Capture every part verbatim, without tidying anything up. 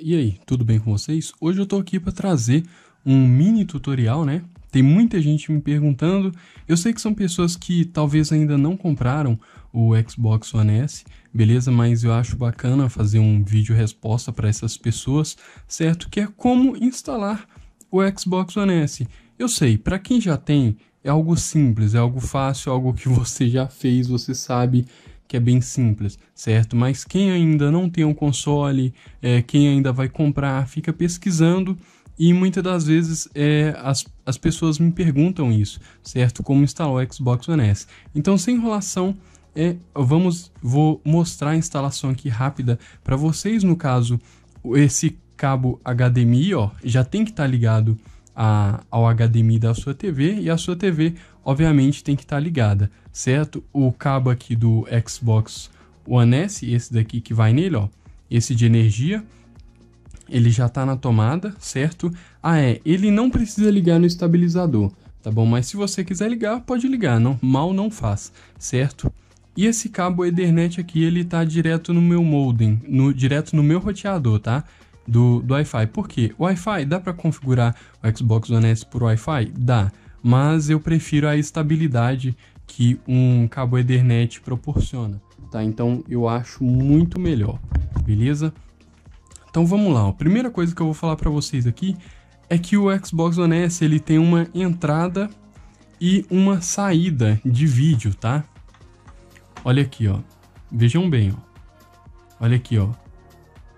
E aí, tudo bem com vocês? Hoje eu tô aqui para trazer um mini tutorial, né? Tem muita gente me perguntando, eu sei que são pessoas que talvez ainda não compraram o Xbox One S, beleza? Mas eu acho bacana fazer um vídeo resposta para essas pessoas, certo? Que é como instalar o Xbox One S. Eu sei, para quem já tem, é algo simples, é algo fácil, algo que você já fez, você sabe que é bem simples, certo? Mas quem ainda não tem um console, é, quem ainda vai comprar, fica pesquisando e muitas das vezes é, as, as pessoas me perguntam isso, certo? Como instalar o Xbox One S. Então, sem enrolação, é, vamos, vou mostrar a instalação aqui rápida para vocês. No caso, esse cabo H D M I, ó, já tem que estar tá ligado A, ao H D M I da sua T V, e a sua T V obviamente tem que estar tá ligada, certo? O cabo aqui do Xbox One S, esse daqui que vai nele, ó, esse de energia, ele já está na tomada, certo? Ah é, ele não precisa ligar no estabilizador, tá bom? Mas se você quiser ligar, pode ligar, não, mal não faz, certo? E esse cabo Ethernet aqui, ele tá direto no meu modem, no, direto no meu roteador, tá? do, do Wi-Fi. Por quê? O Wi-Fi dá para configurar o Xbox One S por Wi-Fi? Dá, mas eu prefiro a estabilidade que um cabo Ethernet proporciona, tá? Então eu acho muito melhor, beleza? Então vamos lá, ó. Primeira coisa que eu vou falar para vocês aqui é que o Xbox One S, ele tem uma entrada e uma saída de vídeo, tá? Olha aqui, ó, vejam bem, ó, olha aqui, ó,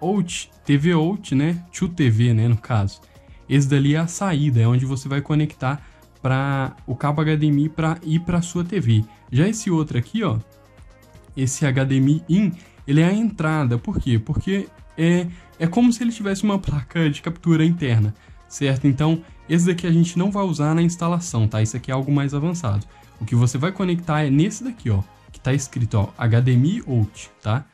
Out, T V Out, né? To T V, né? No caso, esse dali é a saída, é onde você vai conectar para o cabo H D M I para ir para sua T V. Já esse outro aqui, ó, esse H D M I in, ele é a entrada. Por quê? Porque é é como se ele tivesse uma placa de captura interna, certo? Então, esse daqui a gente não vai usar na instalação, tá? Isso aqui é algo mais avançado. O que você vai conectar é nesse daqui, ó, que tá escrito, ó, H D M I Out, tá?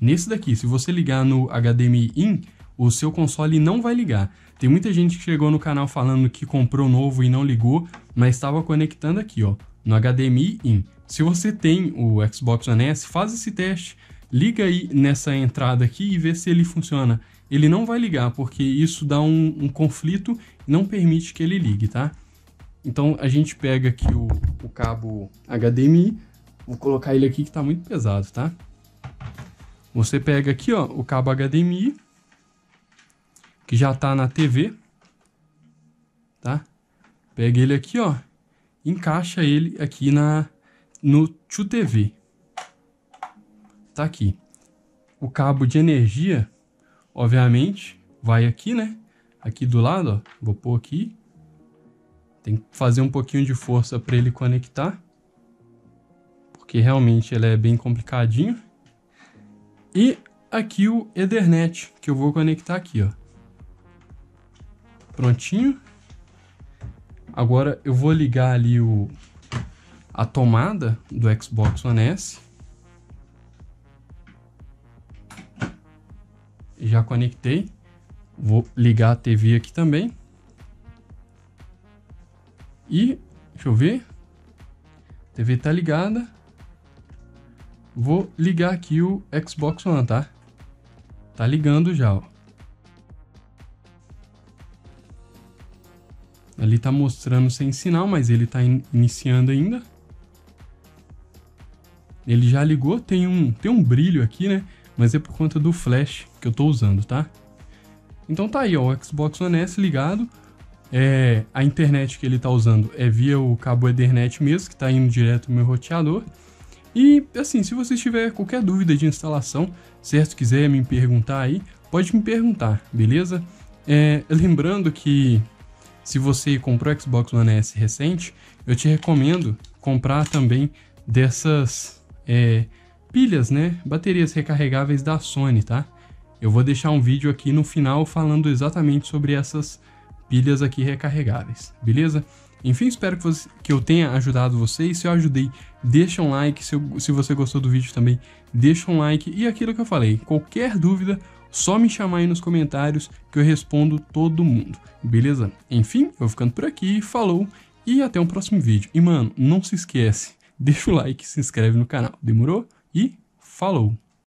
Nesse daqui, se você ligar no H D M I in, o seu console não vai ligar. Tem muita gente que chegou no canal falando que comprou novo e não ligou, mas estava conectando aqui, ó, no H D M I in. Se você tem o Xbox One S, faz esse teste, liga aí nessa entrada aqui e vê se ele funciona. Ele não vai ligar, porque isso dá um, um conflito e não permite que ele ligue, tá? Então a gente pega aqui o, o cabo H D M I, vou colocar ele aqui que tá muito pesado, tá? Você pega aqui, ó, o cabo H D M I, que já tá na T V, tá? Pega ele aqui, ó, encaixa ele aqui na, no To T V. Tá aqui. O cabo de energia, obviamente, vai aqui, né? Aqui do lado, ó, vou pôr aqui. Tem que fazer um pouquinho de força para ele conectar, porque realmente ele é bem complicadinho. E aqui o Ethernet, que eu vou conectar aqui, ó. Prontinho. Agora eu vou ligar ali o, a tomada do Xbox One S. Já conectei. Vou ligar a T V aqui também. E, deixa eu ver. A T V tá ligada. Vou ligar aqui o Xbox One, tá? Tá ligando já, ó. Ali tá mostrando sem sinal, mas ele tá in- iniciando ainda. Ele já ligou, tem um, tem um brilho aqui, né? Mas é por conta do flash que eu tô usando, tá? Então tá aí, ó, o Xbox One S ligado. É, a internet que ele tá usando é via o cabo Ethernet mesmo, que tá indo direto no meu roteador. E, assim, se você tiver qualquer dúvida de instalação, certo? Quiser me perguntar aí, pode me perguntar, beleza? É, lembrando que se você comprou o Xbox One S recente, eu te recomendo comprar também dessas é, pilhas, né? Baterias recarregáveis da Sony, tá? Eu vou deixar um vídeo aqui no final falando exatamente sobre essas pilhas aqui recarregáveis, beleza? Enfim, espero que, você, que eu tenha ajudado vocês. Se eu ajudei, deixa um like. Se, eu, se você gostou do vídeo também, deixa um like. E aquilo que eu falei, qualquer dúvida, só me chamar aí nos comentários que eu respondo todo mundo, beleza? Enfim, eu vou ficando por aqui. Falou e até o próximo vídeo. E, mano, não se esquece, deixa o like, se inscreve no canal. Demorou? E falou!